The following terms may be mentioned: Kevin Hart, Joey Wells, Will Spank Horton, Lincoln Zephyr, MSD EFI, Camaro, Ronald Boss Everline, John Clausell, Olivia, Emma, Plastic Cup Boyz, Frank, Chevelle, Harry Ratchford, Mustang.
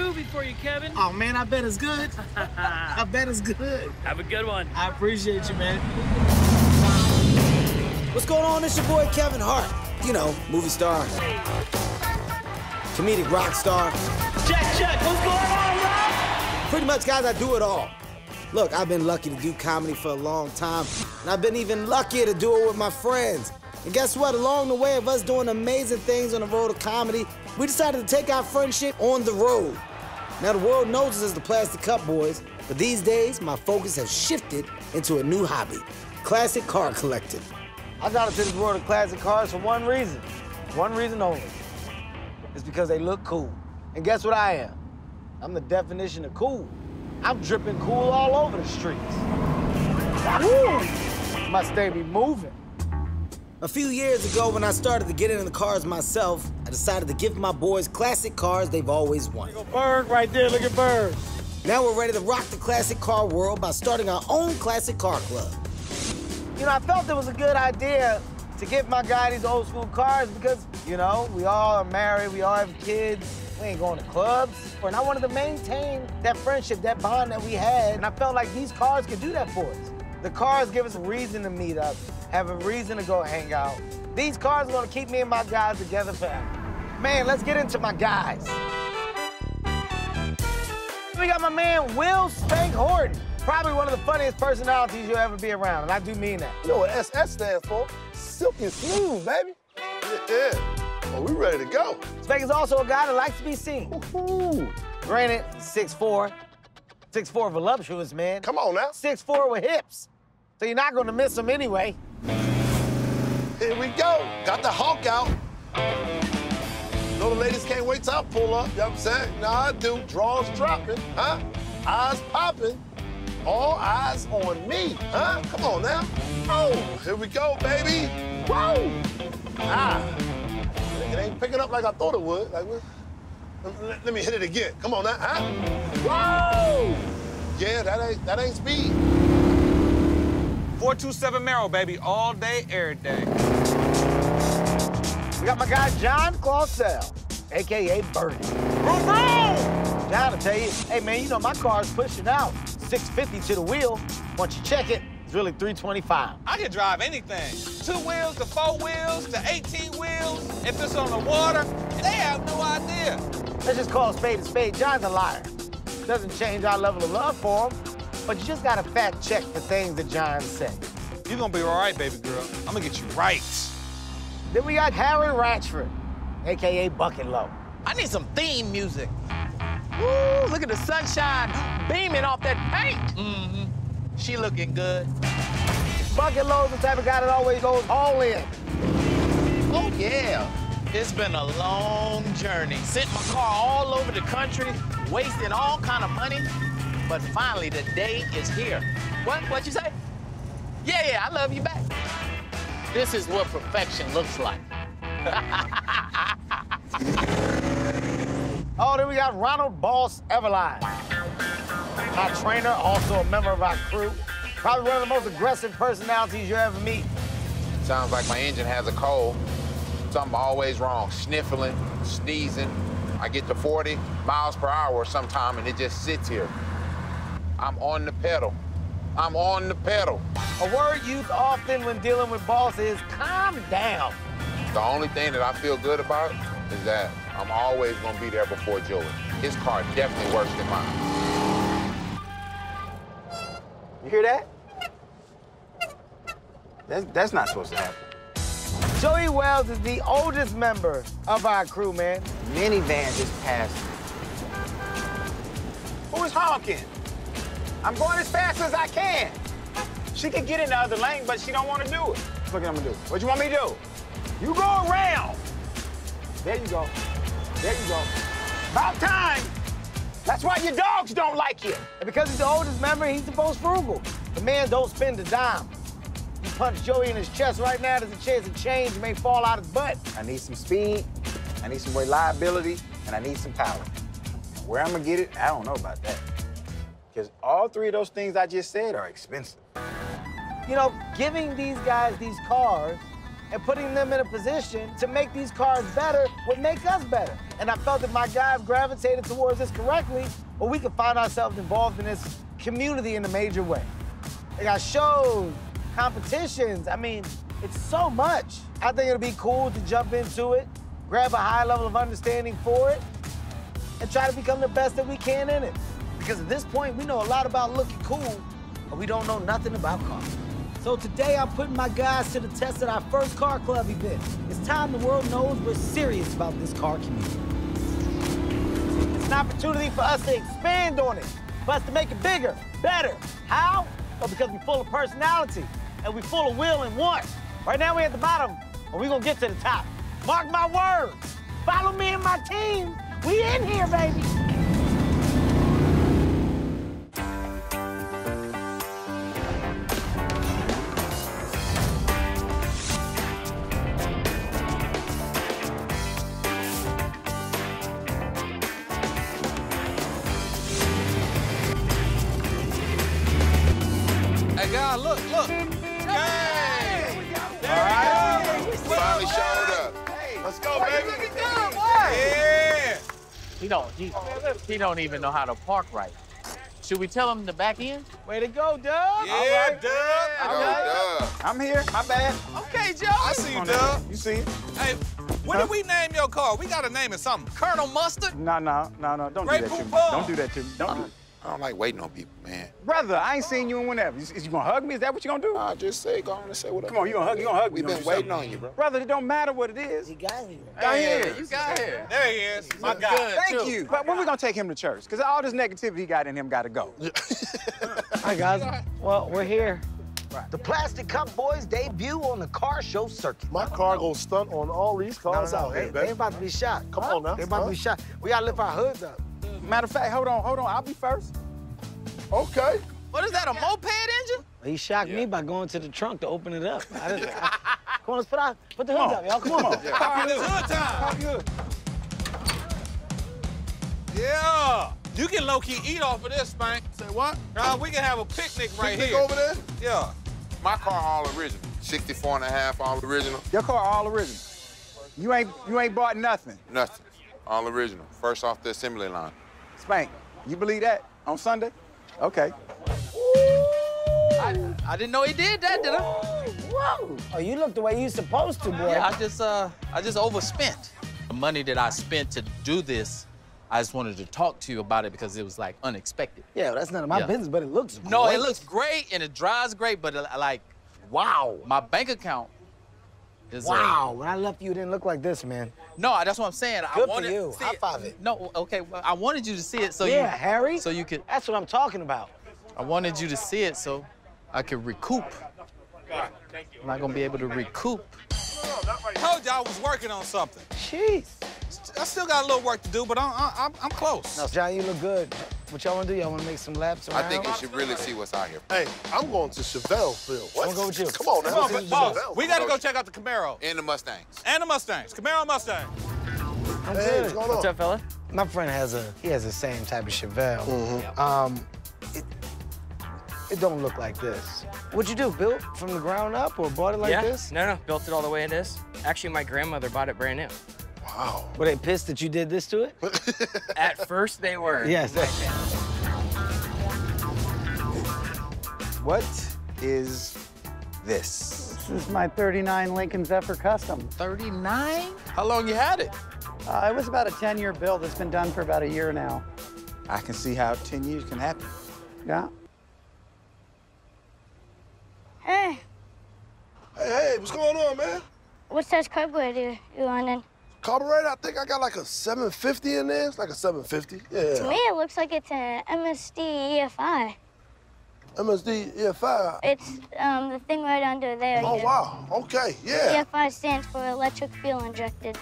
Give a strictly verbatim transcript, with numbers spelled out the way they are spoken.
movie for you, Kevin. Oh, man, I bet it's good. I bet it's good. Have a good one. I appreciate you, man. What's going on? It's your boy, Kevin Hart. You know, movie star. Comedic rock star. Check, check. What's going on, Rob? Pretty much, guys, I do it all. Look, I've been lucky to do comedy for a long time, and I've been even luckier to do it with my friends. And guess what? Along the way of us doing amazing things on the road of comedy, we decided to take our friendship on the road. Now, the world knows us as the Plastic Cup Boyz, but these days, my focus has shifted into a new hobby, classic car collecting. I got into this world of classic cars for one reason, one reason only. It's because they look cool. And guess what I am? I'm the definition of cool. I'm dripping cool all over the streets. Woo! Mustang be moving. A few years ago, when I started to get into the cars myself, I decided to give my boys classic cars they've always wanted. Look at Berg right there, look at Berg. Now we're ready to rock the classic car world by starting our own classic car club. You know, I felt it was a good idea to give my guy these old school cars because, you know, we all are married, we all have kids. We ain't going to clubs. And I wanted to maintain that friendship, that bond that we had. And I felt like these cars could do that for us. The cars give us a reason to meet up, have a reason to go hang out. These cars are gonna keep me and my guys together forever. Man, let's get into my guys. We got my man, Will Spank Horton. Probably one of the funniest personalities you'll ever be around, and I do mean that. You know what S S stands for? Silk and smooth, baby. Yeah. Oh, we ready to go. Spank is also a guy that likes to be seen. Woo-hoo. Granted, six foot four. six foot four voluptuous, man. Come on now. six foot four with hips. So you're not gonna miss him anyway. Here we go. Got the Hulk out. No, the ladies can't wait till I pull up. You know what I'm saying? Nah, I do. Draws dropping, huh? Eyes popping. All eyes on me, huh? Come on now. Oh, here we go, baby. Whoa! Ah. It ain't picking up like I thought it would. Like, let, let me hit it again. Come on now, huh? Whoa! Yeah, that ain't that ain't speed. four two seven Camaro, baby, all day, every day. We got my guy John Clausell, A K A Birdie. Vroom, vroom! John, I tell you, hey man, you know my car's pushing out six fifty to the wheel. Once you check it, it's really three twenty-five. I can drive anything. Two wheels to four wheels to eighteen wheels. If it's on the water, they have no idea. Let's just call a spade a spade. John's a liar. Doesn't change our level of love for him, but you just gotta fact check the things that John said. You're gonna be all right, baby girl. I'm gonna get you right. Then we got Harry Ratchford, A K A Bucket Low. I need some theme music. Woo, look at the sunshine beaming off that paint. Mm-hmm. She looking good. Bucket Lowe's the type of guy that always goes all in. Oh, yeah. It's been a long journey. Sent my car all over the country, wasting all kind of money, but finally the day is here. What? What you say? Yeah, yeah, I love you back. This is what perfection looks like. Oh, then we got Ronald Boss Everline. My trainer, also a member of our crew. Probably one of the most aggressive personalities you'll ever meet. Sounds like my engine has a cold. Something always wrong, sniffling, sneezing. I get to forty miles per hour sometime and it just sits here. I'm on the pedal. I'm on the pedal. A word used often when dealing with Boss is calm down. The only thing that I feel good about is that I'm always gonna be there before Joey. His car definitely worse than mine. You hear that? That's, that's not supposed to happen. Joey Wells is the oldest member of our crew, man. Minivan just passed me. Who is honking? I'm going as fast as I can. She could get in the other lane, but she don't want to do it. Look what I'm going to do. What you want me to do? You go around. There you go. There you go. About time. That's why your dogs don't like you. And because he's the oldest member, he's the most frugal. The man don't spend a dime. You punch Joey in his chest right now, there's a chance a change may fall out his butt. I need some speed, I need some reliability, and I need some power. Where I'm gonna get it, I don't know about that. Because all three of those things I just said are expensive. You know, giving these guys these cars and putting them in a position to make these cars better would make us better. And I felt that my guys gravitated towards this correctly, or we could find ourselves involved in this community in a major way. They got shows, competitions. I mean, it's so much. I think it'll be cool to jump into it, grab a high level of understanding for it, and try to become the best that we can in it. Because at this point, we know a lot about looking cool, but we don't know nothing about cars. So today, I'm putting my guys to the test at our first car club event. It's time the world knows we're serious about this car community. It's an opportunity for us to expand on it, for us to make it bigger, better. How? Well, because we're full of personality, and we're full of will and want. Right now, we're at the bottom, and we're gonna get to the top. Mark my words. Follow me and my team. We in here, baby. Hey, God, look, look. Hey! Hey. All right. We finally showed up. Hey. Let's go, baby. Look at them, boy. He don't, he, he don't even know how to park right. Should we tell him to back in? Way to go, Dub. Yeah, all right, Dub. Go, Dub. I'm here, my bad. Okay, Joe. I see you, Dub. You see it? Hey, what huh? did we name your car? We got to name it something. Colonel Mustard? No, no, no, no, don't Great do that to me. Don't do that to me, don't uh, do it. I don't like waiting on people, man. Brother, I ain't seen you in whenever. Is, is you gonna hug me? Is that what you gonna do? I just say, go on and say what up. Come on, you gonna hug, you gonna hug me. We've been waiting on you, bro. Brother, it don't matter what it is. He got here. Got here. You got here. There he is. My God. Thank you. But when we gonna take him to church? Because all this negativity he got in him gotta go. Hi, guys. Well, we're here. Right. The Plastic Cup Boyz debut on the car show circuit. My car goes stunt on all these cars no, no, no. out here, they, they about to be shot. Come huh? on now. They about huh? to be shot. We gotta lift our hoods up. Matter of fact, hold on, hold on, I'll be first. Okay. What is that, a moped engine? He shocked yeah. me by going to the trunk to open it up. I just, I, come on, let's put, our, put the hoods up, y'all, come on. Yeah. All right, it's hood time. Yeah. You can low-key eat off of this, Spank. Say what? Uh, we can have a picnic right picnic here. Over there? Yeah. My car all original. sixty-four and a half, all original. Your car all original. You ain't, you ain't bought nothing? Nothing. All original. First off the assembly line. Spank, you believe that on Sunday? Okay. I, I didn't know he did that, did I? Whoa! Oh, you look the way you supposed to, boy. Yeah, I just, uh, I just overspent. The money that I spent to do this, I just wanted to talk to you about it because it was like unexpected. Yeah, well, that's none of my yeah. business, but it looks great. No, it looks great and it drives great, but like, wow, my bank account. Is wow, a... when I left you, it didn't look like this, man. No, that's what I'm saying. Good I wanted for you. High five it. No, okay, well, I wanted you to see it so yeah, you... Yeah, Harry. So you could... That's what I'm talking about. I wanted you to see it so I could recoup. God, thank you. I'm not gonna be able to recoup. I told y'all I was working on something. Jeez. I still got a little work to do, but I'm, I'm, I'm close. Now, John, you look good. What y'all want to do? Y'all want to make some laps around? I think you should really see what's out here. Hey, I'm going to Chevelle, Phil. What? I'm going to go with you. Come on, now. Come on, boss, we got to go check out the Camaro. And the Mustangs. And the Mustangs. Camaro and Mustang. I'm hey, good. What's going on? What's up, fella? My friend has a, he has the same type of Chevelle. Mm-hmm. Um, it, it don't look like this. What'd you do, built from the ground up or bought it like yeah. this? No, no, built it all the way it is. Actually, my grandmother bought it brand new. Wow. Were they pissed that you did this to it? At first, they were. Yes. They... What is this? This is my thirty-nine Lincoln Zephyr Custom. thirty-nine? How long you had it? Uh, it was about a ten-year build. It's been done for about a year now. I can see how ten years can happen. Yeah. Hey. Hey, hey, what's going on, man? What size carburetor you on in? Carburetor, I think I got like a seven fifty in there. It's like a seven fifty, yeah. To me, it looks like it's an M S D E F I. M S D E F I? It's um, the thing right under there. Oh, here. Wow, okay, yeah. E F I stands for electric fuel injected.